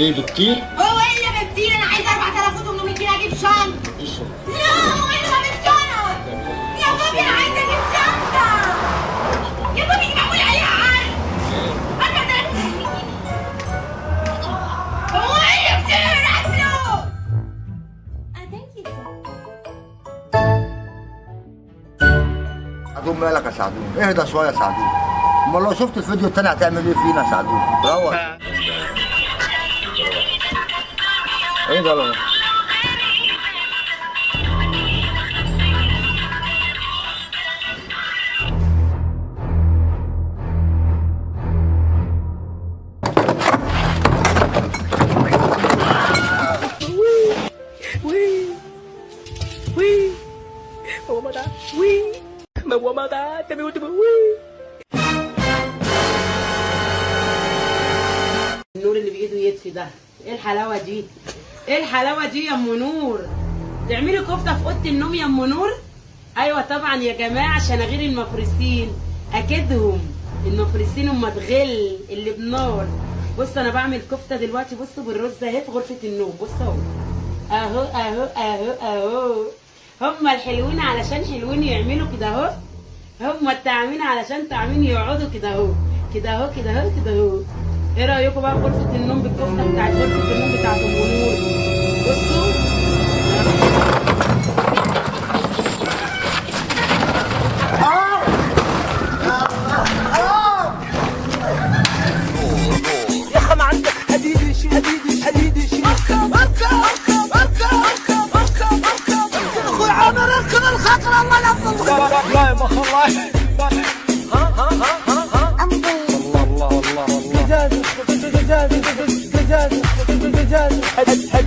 ليه بكتير؟ هو ايه اللي بكتير؟ انا عايز 4800 جنيه اجيب شنطه. لا هو ايه اللي بجيب شنطه؟ يا بابي انا عايز اجيب شنطه. يا بابي دي معمول عليها عرض. 4000 جنيه. هو ايه اللي بكتير؟ انا عايز فلوس. سعدون مالك يا سعدون؟ اهدى شويه يا سعدون. امال لو شفت الفيديو التاني هتعمل ايه فينا يا سعدون؟ روق. ايه ده يا النور اللي بايده يدفي ده؟ ايه الحلاوه دي؟ ايه الحلاوه دي يا ام نور؟ تعملي كفته في اوضه النوم يا ام نور؟ ايوه طبعا يا جماعه، عشان اغير المفرسين اكدهم. المفرسين ام تغل اللي بنار. بص انا بعمل كفته دلوقتي، بص بالرز اهي في غرفه النوم، بص اهو اهو اهو اهو اهو. هما الحلوين علشان حلوين يعملوا كده اهو، هما التعمين علشان تعمين يقعدوا كده اهو كده اهو كده اهو كده اهو. ايه رايكم بقى في غرفه النوم بالكفته بتاعت غرفه النوم بتاعت ام نور؟ بصوا يا اخي ما عندك حديد شيء، حديد حديد شيء. اخوي عامر اركب الخطر، الله ينظم. لا يا اخي والله.